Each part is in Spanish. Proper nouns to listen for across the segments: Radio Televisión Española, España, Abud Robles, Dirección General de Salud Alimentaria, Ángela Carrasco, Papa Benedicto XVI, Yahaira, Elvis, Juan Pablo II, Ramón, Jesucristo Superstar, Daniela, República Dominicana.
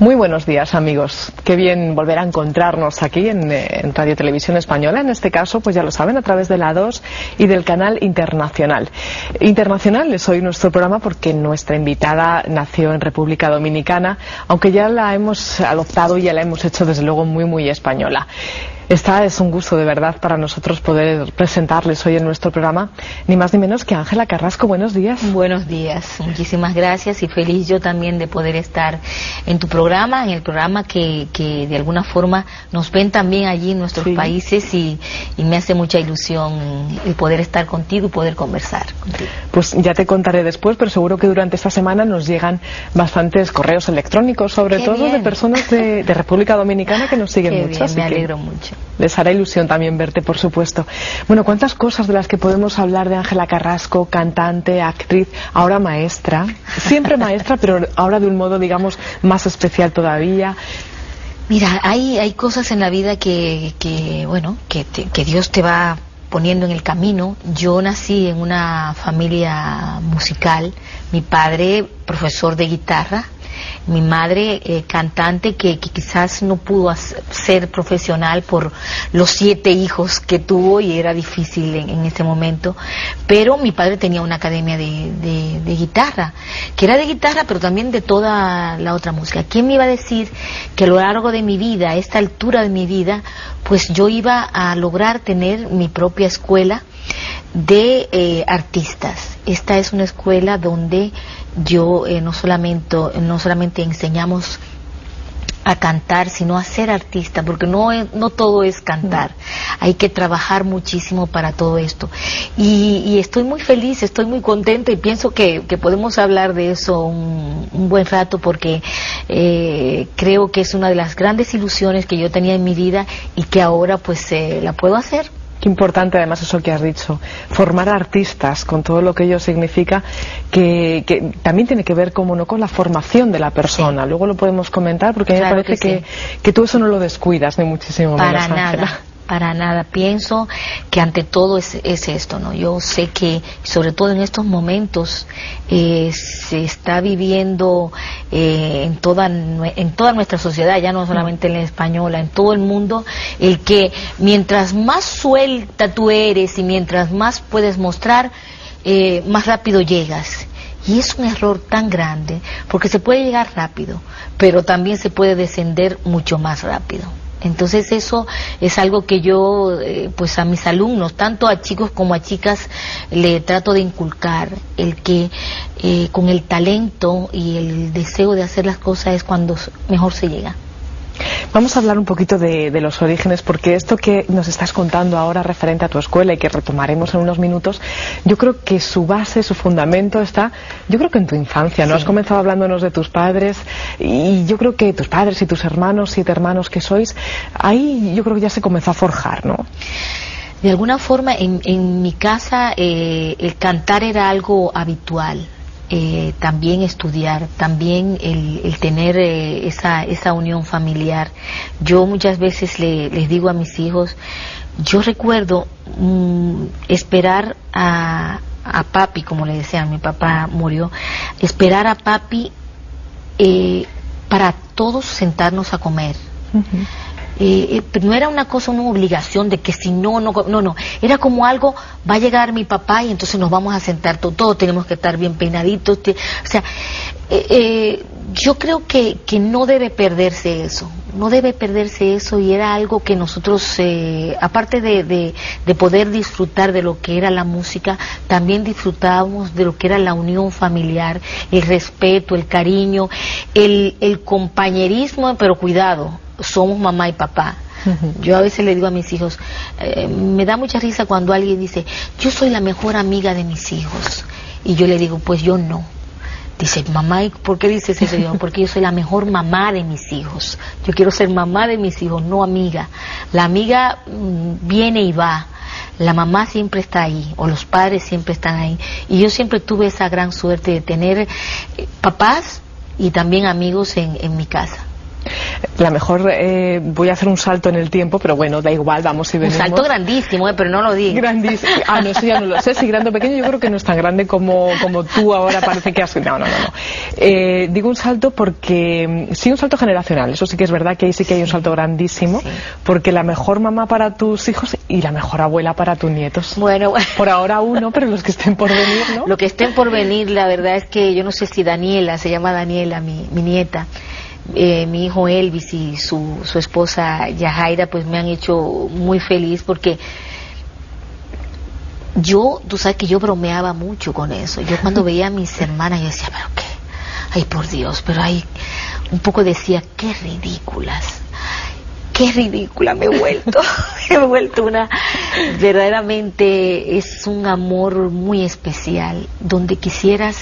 Muy buenos días, amigos. Qué bien volver a encontrarnos aquí en Radio Televisión Española. En este caso, pues ya lo saben, a través de la 2 y del canal internacional. Internacional es hoy nuestro programa porque nuestra invitada nació en República Dominicana, aunque ya la hemos adoptado y ya la hemos hecho desde luego muy, muy española. Esta es un gusto de verdad para nosotros poder presentarles hoy en nuestro programa, ni más ni menos que Ángela Carrasco. Buenos días. Buenos días, muchísimas gracias y feliz yo también de poder estar en tu programa, en el programa que de alguna forma nos ven también allí en nuestros países y me hace mucha ilusión el poder estar contigo y poder conversar contigo. Pues ya te contaré después, pero seguro que durante esta semana nos llegan bastantes correos electrónicos, sobre todo de personas de República Dominicana que nos siguen mucho. Me alegro mucho. Les hará ilusión también verte, por supuesto. Bueno, cuántas cosas de las que podemos hablar de Ángela Carrasco, cantante, actriz, ahora maestra, siempre maestra, pero ahora de un modo, digamos, más especial todavía. Mira, hay cosas en la vida que Dios te va poniendo en el camino. Yo nací en una familia musical, mi padre profesor de guitarra, mi madre cantante que quizás no pudo ser profesional por los 7 hijos que tuvo y era difícil en ese momento, pero mi padre tenía una academia de guitarra, que era de guitarra pero también de toda la otra música. ¿Quién me iba a decir que a lo largo de mi vida, a esta altura de mi vida, pues yo iba a lograr tener mi propia escuela de artistas? Esta es una escuela donde yo no solamente enseñamos a cantar, sino a ser artista, porque no todo es cantar, hay que trabajar muchísimo para todo esto, y estoy muy feliz, estoy muy contenta y pienso que podemos hablar de eso un buen rato, porque creo que es una de las grandes ilusiones que yo tenía en mi vida y que ahora pues la puedo hacer. Qué importante además eso que has dicho, formar artistas con todo lo que ello significa, que también tiene que ver, como no, con la formación de la persona. Sí. Luego lo podemos comentar porque claro, a mí me parece que tú eso no lo descuidas ni muchísimo menos, Ángela. Para nada, pienso que ante todo es esto, ¿no? Yo sé que, sobre todo en estos momentos, se está viviendo en toda nuestra sociedad, ya no solamente en la española, en todo el mundo, el que mientras más suelta tú eres y mientras más puedes mostrar, más rápido llegas. Y es un error tan grande, porque se puede llegar rápido, pero también se puede descender mucho más rápido. Entonces eso es algo que yo, pues a mis alumnos, tanto a chicos como a chicas, le trato de inculcar, el que con el talento y el deseo de hacer las cosas es cuando mejor se llega. Vamos a hablar un poquito de los orígenes, porque esto que nos estás contando ahora referente a tu escuela y que retomaremos en unos minutos, yo creo que su base, su fundamento está, yo creo que en tu infancia, ¿no? Sí. Has comenzado hablándonos de tus padres y yo creo que tus padres y tus hermanos, 7 hermanos que sois, ahí yo creo que ya se comenzó a forjar, ¿no? De alguna forma en mi casa el cantar era algo habitual. También estudiar, también el tener esa unión familiar. Yo muchas veces les digo a mis hijos, yo recuerdo esperar a papi, como le decían, mi papá murió, esperar a papi para todos sentarnos a comer. Uh-huh. No era una cosa, una obligación de que si no, era como algo, va a llegar mi papá y entonces nos vamos a sentar todos, tenemos que estar bien peinaditos, yo creo que no debe perderse eso, y era algo que nosotros, aparte de poder disfrutar de lo que era la música, también disfrutábamos de lo que era la unión familiar, el respeto, el cariño, el compañerismo, pero cuidado. Somos mamá y papá. Yo a veces le digo a mis hijos, me da mucha risa cuando alguien dice, yo soy la mejor amiga de mis hijos. Y yo le digo, pues yo no. Dice, mamá, ¿y por qué dices eso? Yo, porque yo soy la mejor mamá de mis hijos. Yo quiero ser mamá de mis hijos, no amiga. La amiga viene y va. La mamá siempre está ahí, o los padres siempre están ahí. Y yo siempre tuve esa gran suerte de tener papás y también amigos en mi casa. la mejor, voy a hacer un salto en el tiempo, pero bueno, da igual, vamos y venimos. Un salto grandísimo, pero no lo digas. Grandísimo. Ah, no, eso ya no lo sé, si grande o pequeño, yo creo que no es tan grande como tú ahora parece que has... No. Digo un salto porque... Sí, un salto generacional, eso sí que es verdad, que ahí sí que hay un salto grandísimo, sí. Porque la mejor mamá para tus hijos y la mejor abuela para tus nietos. Bueno, por ahora uno, pero los que estén por venir, ¿no? Lo que estén por venir, la verdad es que yo no sé si Daniela, se llama Daniela, mi nieta, mi hijo Elvis y su esposa Yahaira, pues me han hecho muy feliz, porque yo, tú sabes que yo bromeaba mucho con eso. Yo cuando veía a mis hermanas yo decía, pero qué, ay por Dios, pero ahí un poco decía, qué ridículas, qué ridícula me he vuelto. Me he vuelto una, verdaderamente es un amor muy especial, donde quisieras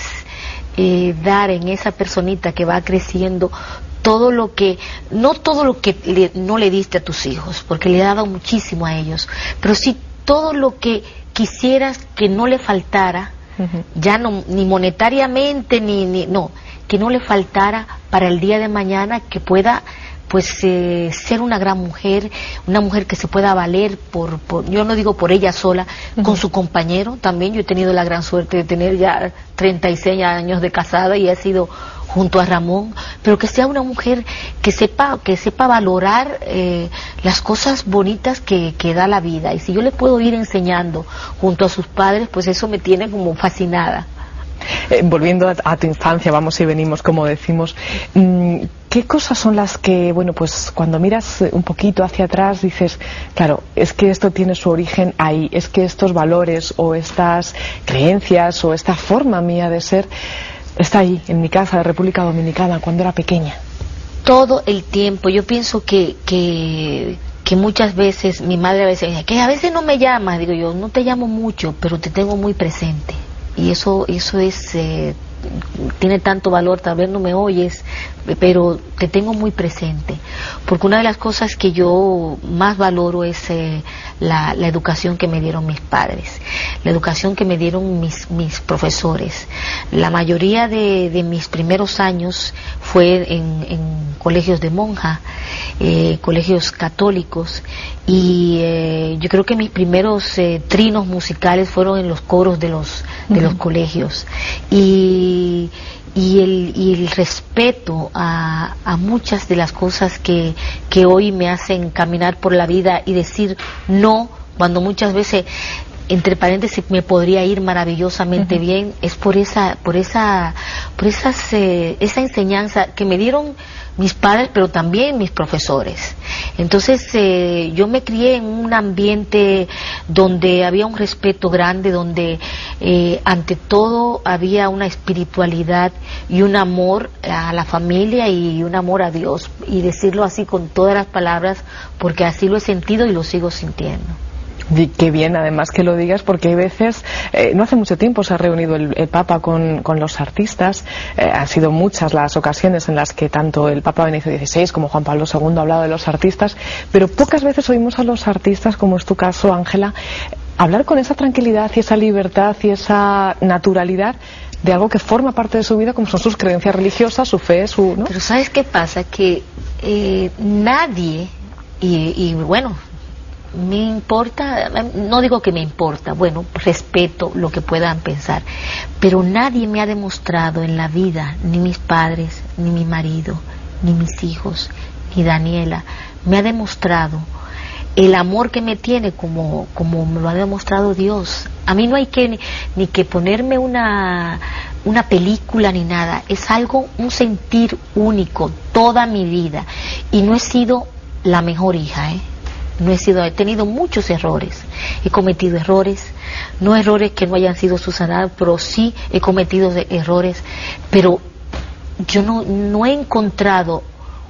dar en esa personita que va creciendo todo lo que, no todo lo que no le diste a tus hijos, porque le daba muchísimo a ellos, pero sí todo lo que quisieras que no le faltara, ya no, ni monetariamente, no, que no le faltara para el día de mañana, que pueda pues ser una gran mujer, una mujer que se pueda valer por yo no digo por ella sola, con su compañero también. Yo he tenido la gran suerte de tener ya 36 años de casada y he sido junto a Ramón, pero que sea una mujer que sepa valorar las cosas bonitas que da la vida, y si yo le puedo ir enseñando junto a sus padres, pues eso me tiene como fascinada. Volviendo a tu infancia, vamos y venimos, como decimos, ¿qué cosas son las que, bueno, pues cuando miras un poquito hacia atrás dices, claro, es que esto tiene su origen ahí, es que estos valores o estas creencias o esta forma mía de ser está ahí, en mi casa de República Dominicana, cuando era pequeña? Todo el tiempo. Yo pienso que muchas veces, mi madre a veces me dice, que a veces no me llamas, digo yo, no te llamo mucho, pero te tengo muy presente. Y eso es, tiene tanto valor, tal vez no me oyes, pero te tengo muy presente. Porque una de las cosas que yo más valoro es la educación que me dieron mis padres, la educación que me dieron mis profesores. La mayoría de mis primeros años fue en colegios de monja, colegios católicos, y yo creo que mis primeros trinos musicales fueron en los coros de los colegios. Y el respeto a muchas de las cosas que hoy me hacen caminar por la vida y decir no, cuando muchas veces, entre paréntesis, me podría ir maravillosamente bien, es por esa enseñanza que me dieron mis padres, pero también mis profesores. Entonces yo me crié en un ambiente donde había un respeto grande, donde ante todo había una espiritualidad y un amor a la familia y un amor a Dios, y decirlo así con todas las palabras, porque así lo he sentido y lo sigo sintiendo. Y qué bien además que lo digas, porque hay veces, no hace mucho tiempo se ha reunido el Papa con los artistas, han sido muchas las ocasiones en las que tanto el Papa Benedicto XVI como Juan Pablo II ha hablado de los artistas, pero pocas veces oímos a los artistas, como es tu caso, Ángela, hablar con esa tranquilidad y esa libertad y esa naturalidad de algo que forma parte de su vida, como son sus creencias religiosas, su fe, su... ¿no? Pero ¿sabes qué pasa? Que nadie, y bueno... me importa, no digo que me importa, bueno, respeto lo que puedan pensar, pero nadie me ha demostrado en la vida, ni mis padres, ni mi marido, ni mis hijos, ni Daniela, me ha demostrado el amor que me tiene como me lo ha demostrado Dios. A mí no hay que ni que ponerme una película ni nada, es algo, un sentir único toda mi vida, y no he sido la mejor hija, he tenido muchos errores, he cometido errores, no errores que no hayan sido subsanados, pero sí he cometido errores, pero yo no he encontrado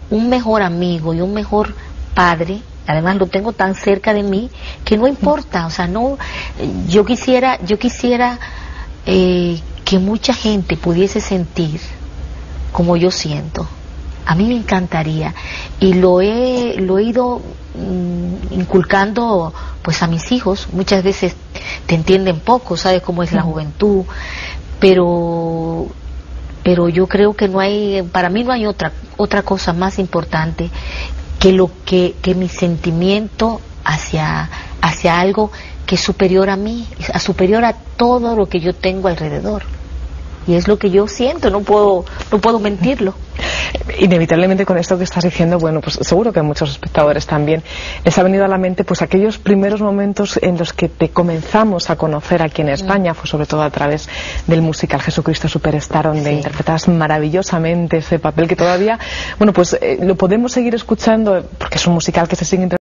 un mejor amigo y un mejor padre. Además lo tengo tan cerca de mí que no importa, o sea, no, yo quisiera que mucha gente pudiese sentir como yo siento. A mí me encantaría, y lo he ido inculcando pues a mis hijos. Muchas veces te entienden poco, sabes cómo es la juventud, pero pero yo creo que no hay, para mí no hay otra cosa más importante que lo que mi sentimiento hacia algo que es superior a mí, superior a todo lo que yo tengo alrededor. Y es lo que yo siento, no puedo mentirlo. Inevitablemente con esto que estás diciendo, bueno, pues seguro que a muchos espectadores también les ha venido a la mente pues aquellos primeros momentos en los que te comenzamos a conocer aquí en España, fue sobre todo a través del musical Jesucristo Superstar, donde interpretabas maravillosamente ese papel que todavía, bueno, pues lo podemos seguir escuchando porque es un musical que se sigue interpretando.